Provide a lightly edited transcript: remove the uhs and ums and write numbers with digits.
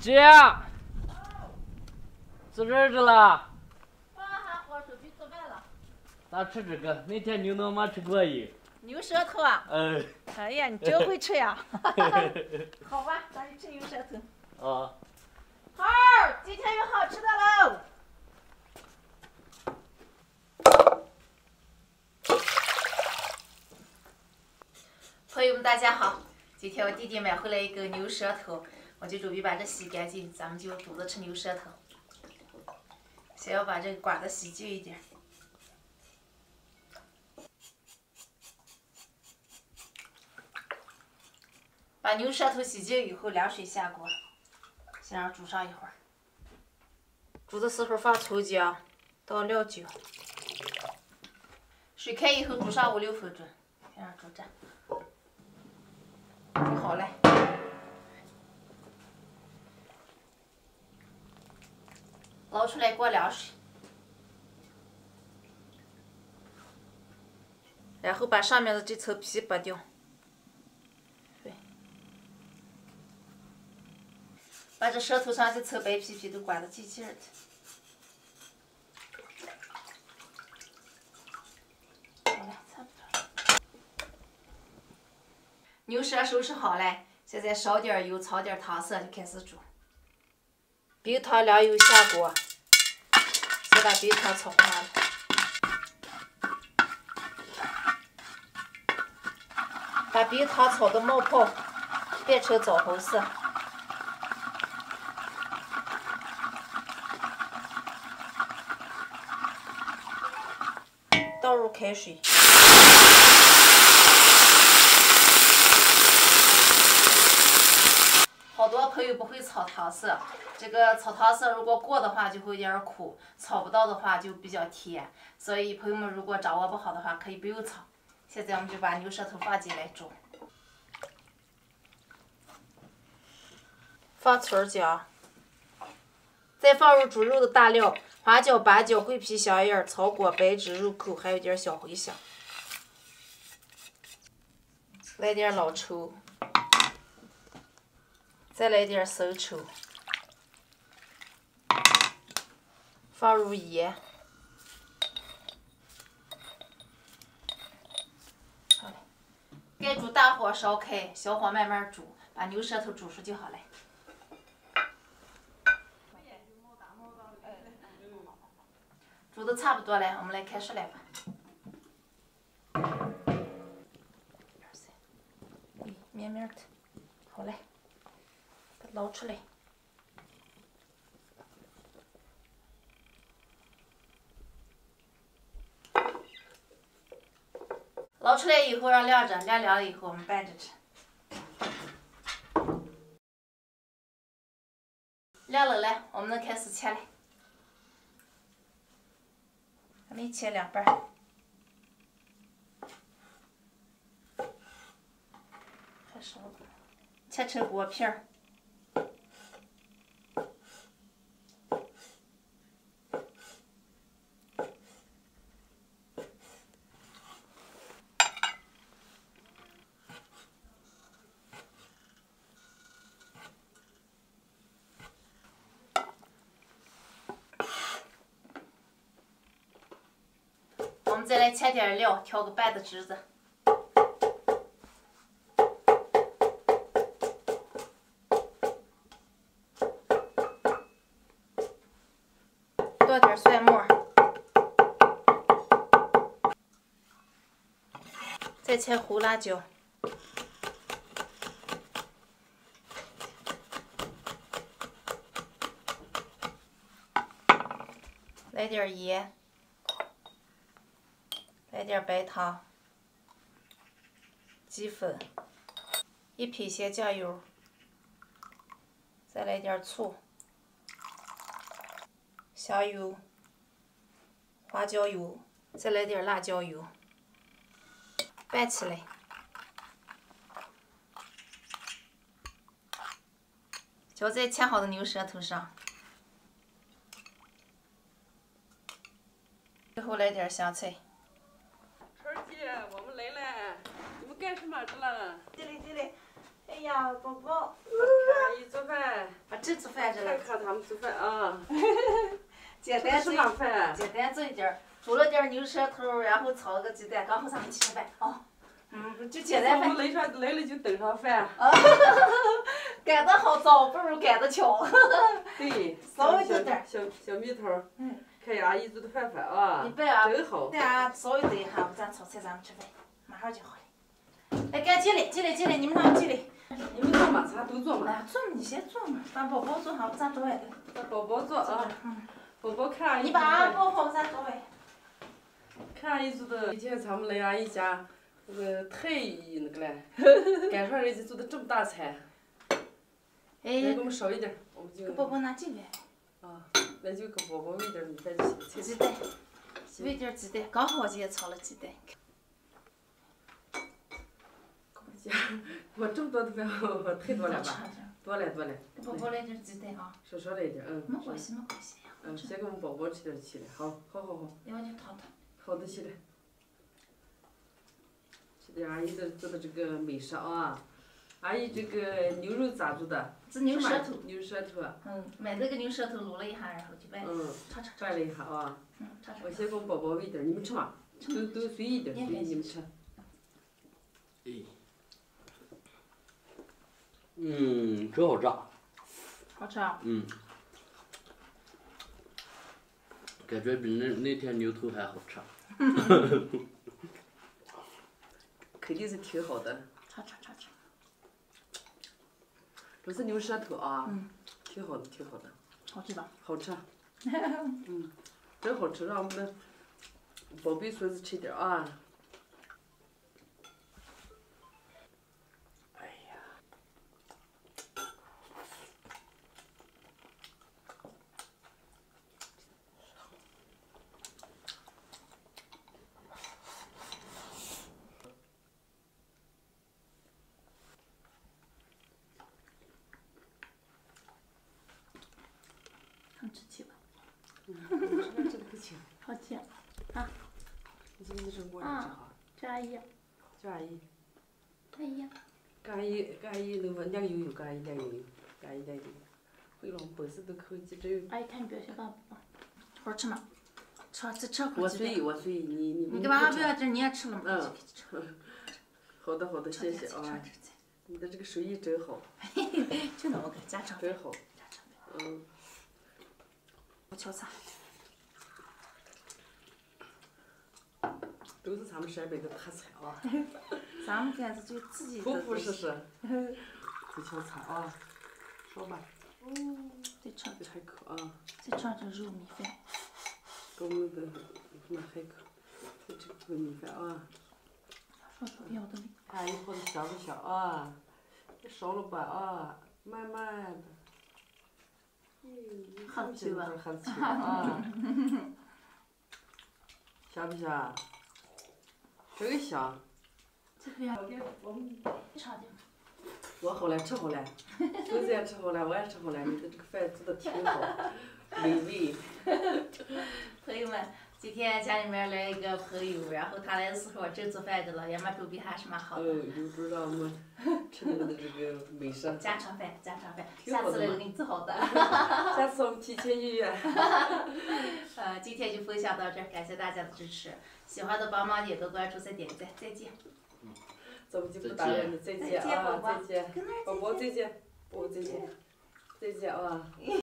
姐，吃儿子了？爸喊我出去做饭了。咱吃这个，那天牛脑妈吃过瘾。牛舌头啊？哎呀，你真会吃呀！好吧，咱就吃牛舌头。啊。猴，今天有好吃的喽！ 朋友们，大家好！今天我弟弟买回来一个牛舌头，我就准备把这洗干净，咱们就煮着吃牛舌头。想要把这个刮的洗净一点。把牛舌头洗净以后，凉水下锅，先让煮上一会儿。煮的时候放葱姜，倒料酒。水开以后煮上5-6分钟，先让煮着。 煮好了，捞出来过凉水，然后把上面的这层皮剥掉。对，把这舌头上这层白皮皮都刮得净净的。 牛舌收拾好了，现在烧点油，炒点糖色，就开始煮。冰糖凉油下锅，先把冰糖炒化了。把冰糖炒的冒泡，变成枣红色。倒入开水。 朋友不会炒糖色，这个炒糖色如果过的话就会有点苦，炒不到的话就比较甜，所以朋友们如果掌握不好的话，可以不用炒。现在我们就把牛舌头放进来煮，放葱姜，再放入煮肉的大料：花椒、八角、桂皮、香叶、草果、白芷、入口，还有点小茴香，来点老抽。 再来点生抽，放入盐，盖住大火烧开，小火慢慢煮，把牛舌头煮熟就好了。煮的差不多了，我们来开始来吧。绵绵的，好嘞。 捞出来，捞出来以后让晾着，晾凉了以后我们拌着吃。晾冷了，我们能开始切了。还没切两半儿，太少了，切成薄片儿。 我们再来切点料，挑个半的枝子，剁点蒜末，再切胡辣椒，来点盐。 来点白糖、鸡粉，一品鲜酱油，再来点醋、香油、花椒油，再来点辣椒油，拌起来。浇在切好的牛舌头上，最后来点香菜。 我们来了，你们干什么去了？进来，哎呀，宝宝，我给你做饭。把这去吃饭去了。看看他们吃饭啊。简单做饭。简单做一点，煮了点牛舌头，然后炒了个鸡蛋，刚好咱们吃饭啊。嗯，就简单饭。我们来了就等上饭。啊。赶得好早，不如赶得巧。对。稍微等点。小蜜桃。嗯。看阿姨做的饭饭啊。你别啊。真好。对啊，稍微等一下，咱炒菜，咱们吃饭，马上就好了。 来，赶紧进来，你们俩进来。你们坐嘛，咱都坐嘛。坐你先坐嘛，咱宝宝坐好，咱找位。咱宝宝坐啊。嗯。宝宝看阿姨。你把俺抱好，咱找位。看阿姨做的，以前咱们来阿姨家，那个太那个嘞，赶上人家做的这么大菜。哎。来，给我们少一点，我们就。给宝宝拿进来。啊，那就给宝宝喂点米饭就行。鸡蛋，喂点鸡蛋，刚好今天炒了鸡蛋。 我这么多的饭，我太多了吧？多了。给宝宝来点鸡蛋啊！少来一点，嗯。没关系呀。嗯，先给我们宝宝吃点起来，好。要你躺躺。好的，起来。吃点阿姨的做的这个美食啊！阿姨这个牛肉咋做的？这牛舌头。牛舌头。嗯，买这个牛舌头卤了一下，然后就拌。嗯。拌了一下啊。嗯。我先给我们宝宝喂点，你们吃嘛？都随意点，随意你们吃。哎。 嗯，真好吃。好吃啊。嗯，感觉比那天牛头还好吃。肯定是挺好的。吃。这是牛舌头啊。嗯。挺好的。好吃吧？好吃。嗯，真好吃，让我们宝贝孙子吃点啊。 吃起吧，真的不行，好吃啊！你今天扔锅里吃啊？这阿姨，跟阿姨那个2个油，跟阿姨2个油，会了，我们本身都口急只有。阿姨看你表现棒不棒？好吃吗？吃。我随意，你干嘛不要吃？你也吃了吗？嗯。好的，谢谢啊！你的这个手艺真好。真的，我给家常。真好。嗯。 我瞧啥？都是咱们陕北的特产啊！咱们这就自己朴朴实实。再瞧啥啊？说吧。再尝一口啊！再尝尝肉米饭。给我们的那海口，再吃这个米饭啊！要的。哎，一会儿想啊，别烧了吧啊，慢慢的。 很脆吧啊！香不香？真香！这个呀，吃好了，孙子也吃好了，我也吃好了，你的这个饭做的挺好，美味。朋友们，今天家里面来一个朋友，然后他来的时候我正做饭去了，也蛮准备还是蛮好的。你不知道吗？ 吃的这个美食，家常饭，下次来我给你做好的。下次我们提前预约。今天就分享到这儿，感谢大家的支持，喜欢的帮忙点个关注，再点赞，再见。嗯，咱们就不打扰你，再见啊，再见，宝宝再见，我再见啊。